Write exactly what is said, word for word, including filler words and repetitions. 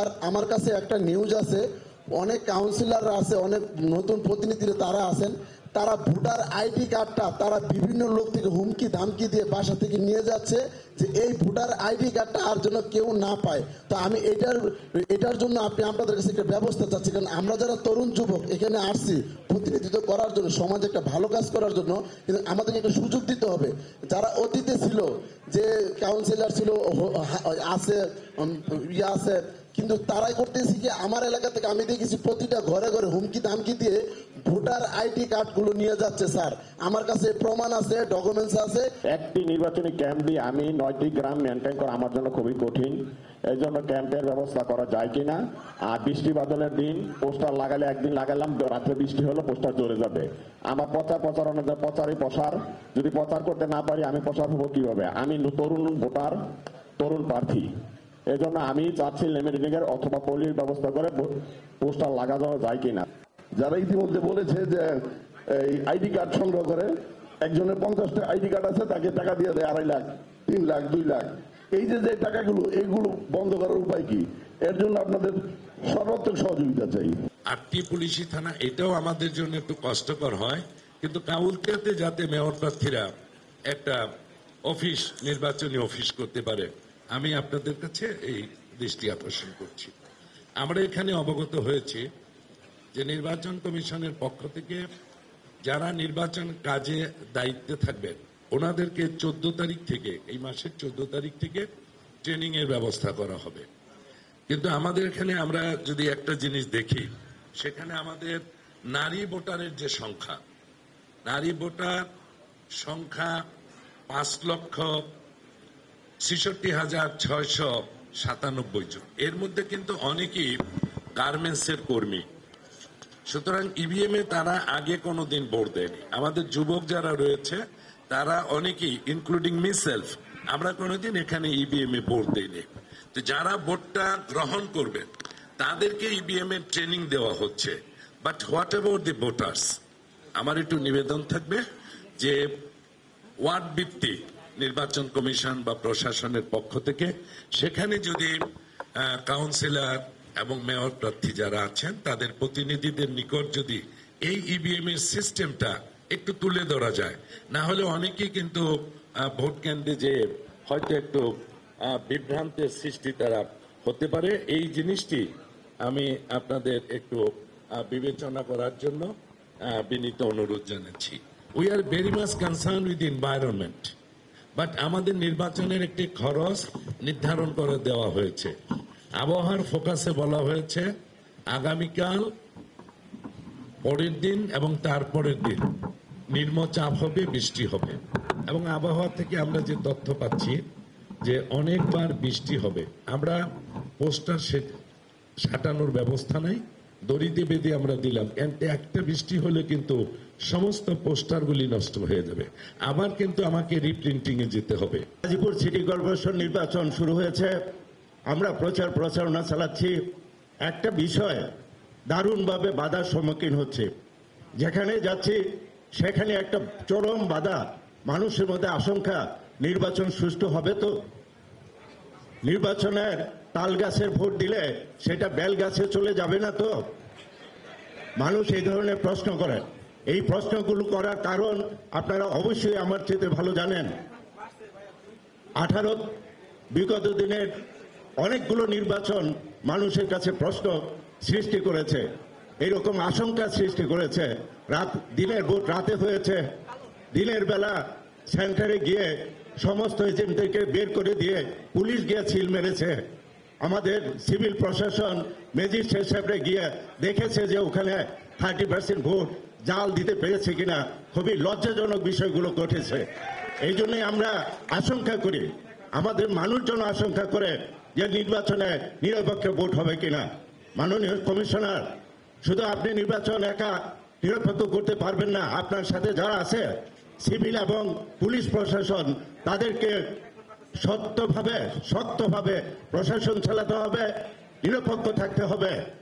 আর আমার কাছে একটা নিউজ আছে, অনেক কাউন্সিলররা আছে, অনেক নতুন প্রতিনিধিরা তারা আছেন, তারা ভোটার আইডি কার্ডটা তারা বিভিন্ন লোক থেকে হুমকি ধামকি দিয়ে বাসা থেকে নিয়ে যাচ্ছে যে এই ভোটার আইডি কার্ডটা আর যেন কেউ না পায়। তো আমি এটার এটার জন্য আপনি আপনাদের কাছে একটা ব্যবস্থা চাচ্ছি, কারণ আমরা যারা তরুণ যুবক এখানে আসছি প্রতিনিধিত্ব করার জন্য, সমাজে একটা ভালো কাজ করার জন্য, কিন্তু আমাদেরকে একটা সুযোগ দিতে হবে। যারা অতীতে ছিল, যে কাউন্সিলর ছিল, আছে ইয়ে আছে, কিন্তু তারাই করতেছি কি আমার এলাকা থেকে আমি দেখেছি প্রতিটা ঘরে ঘরে হুমকি ধামকি দিয়ে ভোটার আইডি কার্ডগুলো নিয়ে যাচ্ছে। স্যার আমার কাছে প্রমাণ আছে, ডকুমেন্টস আছে। একটি নির্বাচনী ক্যাম্প দিয়ে আমি নয়টি গ্রাম মেনটেন করা আমার জন্য খুবই কঠিন, এই জন্য ক্যাম্পের ব্যবস্থা করা যায় কিনা। আর বৃষ্টি বাদলের দিন পোস্টার লাগালে, একদিন লাগালাম, রাত্রে বৃষ্টি হলো, পোস্টার চলে যাবে। আমার প্রচার প্রচারণা প্রচারই প্রসার, যদি প্রচার করতে না পারি আমি প্রসার হবো কিভাবে? আমি তরুণ ভোটার, তরুণ প্রার্থী, এই জন্য আমি চাচ্ছি লেমিনেটিংয়ের অথবা পলির ব্যবস্থা করে পোস্টার লাগানো যায় কিনা। যারা ইতিমধ্যে বলেছে যে এই আইডি কার্ড সংগ্রহ করে, একজনের পঞ্চাশটা আইডি কার্ড আছে, তাকে টাকা দিয়ে দেয় আড়াই লাখ, তিন লাখ, দুই লাখ। এই যে যে টাকাগুলো, এইগুলো বন্ধ করার উপায় কি? এর জন্য আপনাদের সর্বাত্মক সহযোগিতা চাই। আটটি পুলিশি থানা, এটাও আমাদের জন্য একটু কষ্টকর হয়, কিন্তু কাউন্টিতে যাতে মেয়র প্রার্থীরা একটা অফিস, নির্বাচনী অফিস করতে পারে, আমি আপনাদের কাছে এই দৃষ্টি আকর্ষণ করছি। আমরা এখানে অবগত হয়েছি যে নির্বাচন কমিশনের পক্ষ থেকে যারা নির্বাচন কাজে দায়িত্বে থাকবেন ওনাদেরকে চোদ্দ তারিখ থেকে, এই মাসের চোদ্দ তারিখ থেকে ট্রেনিংয়ের ব্যবস্থা করা হবে। কিন্তু আমাদের এখানে আমরা যদি একটা জিনিস দেখি, সেখানে আমাদের নারী ভোটারের যে সংখ্যা, নারী ভোটার সংখ্যা পাঁচ লক্ষ ছেষট্টি হাজার ছয়শ সাতানব্বই জন। এর মধ্যে কিন্তু অনেকেই গার্মেন্টসের কর্মী, সুতরাং ইভিএম এ তারা আগে কোনো দিন ভোট দেয়নি। আমাদের যুবক যারা রয়েছে তারা অনেকেই, ইনক্লুডিং মি সেলফ, আমরা কোনোদিন এখানে ইভিএম এ ভোট দেয়নি। তো যারা ভোটটা গ্রহণ করবেন তাদেরকে ইভিএম এর ট্রেনিং দেওয়া হচ্ছে, but what about the voters? আমার একটু নিবেদন থাকবে যে ওয়ার্ড ভিত্তিক নির্বাচন কমিশন বা প্রশাসনের পক্ষ থেকে সেখানে যদি কাউন্সিলর এবং মেয়র প্রার্থী যারা আছেন তাদের প্রতিনিধিদের নিকট যদি এই ইভিএম এর সিস্টেমটা একটু তুলে ধরা যায়, না হলে অনেকেই কিন্তু ভোট কেন্দ্রে যে হয়তো একটু বিভ্রান্তের সৃষ্টি তারা হতে পারে। এই জিনিসটি আমি আপনাদের একটু বিবেচনা করার জন্য বিনীত অনুরোধ জানাচ্ছি। We are very much concern with environment, but আমাদের নির্বাচনের একটি খরচ নির্ধারণ করে দেওয়া হয়েছে। আবহাওয়ার ফোকাসে বলা হয়েছে আগামীকাল, পরের দিন এবং তারপরের দিন নিম্নচাপ হবে, বৃষ্টি হবে, এবং আবহাওয়া থেকে আমরা যে তথ্য পাচ্ছি যে অনেকবার বৃষ্টি হবে। আমরা পোস্টার সাঁটানোর ব্যবস্থা নাই, দড়িতে বেঁধে আমরা দিলাম, একটা বৃষ্টি হলে কিন্তু সমস্ত পোস্টারগুলি নষ্ট হয়ে যাবে। আবার কিন্তু আমাকে রিপ্রিন্টিংয়ে যেতে হবে। গাজীপুর সিটি কর্পোরেশন নির্বাচন শুরু হয়েছে, আমরা প্রচার প্রচারণা চালাচ্ছি। একটা বিষয় দারুণভাবে বাধার সম্মুখীন হচ্ছে, যেখানে যাচ্ছি সেখানে একটা চরম বাধা, মানুষের মধ্যে আশঙ্কা নির্বাচন সুষ্ঠু হবে তো। নির্বাচনের তালগাছের ভোট দিলে সেটা বেলগাছে চলে যাবে না তো? মানুষ এই ধরনের প্রশ্ন করে। এই প্রশ্নগুলো করার কারণ আপনারা অবশ্যই আমার চেয়ে ভালো জানেন। আঠারো বিগত দিনের অনেকগুলো নির্বাচন মানুষের কাছে প্রশ্ন সৃষ্টি করেছে, এইরকম আশঙ্কা সৃষ্টি করেছে। রাত দিনের ভোট রাতে হয়েছে, দিনের বেলা সেন্টারে গিয়ে সমস্ত এজেন্টদেরকে বের করে দিয়ে পুলিশ গিয়ে সিল মেরেছে। আমাদের সিভিল প্রশাসন ম্যাজিস্ট্রেট সাহেবরা গিয়ে দেখেছে যে ওখানে থার্টি পার্সেন্ট ভোট জাল দিতে পেরেছে কিনা। খুবই লজ্জাজনক বিষয়গুলো ঘটেছে। এই জন্যই আমরা আশঙ্কা করি, আমাদের মানুষজন আশঙ্কা করে যে নির্বাচনে নিরপেক্ষ ভোট হবে কিনা। মাননীয় কমিশনার, শুধু আপনি নির্বাচন একা নিরপেক্ষ করতে পারবেন না, আপনার সাথে যারা আছে সিভিল এবং পুলিশ প্রশাসন, তাদেরকে সত্যভাবে শক্তভাবে প্রশাসন চালাতে হবে, নিরপেক্ষ থাকতে হবে।